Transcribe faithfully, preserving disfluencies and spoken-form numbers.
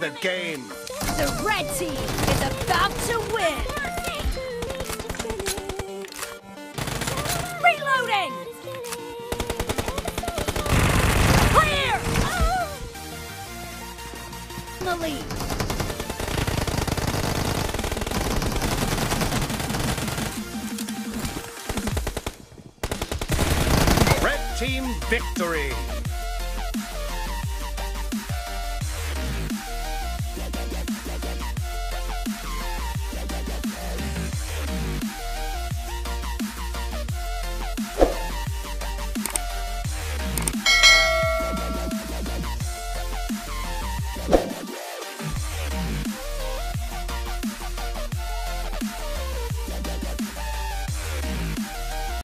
The game. The red team is about to win. Reloading. Clear. The lead. Red team victory.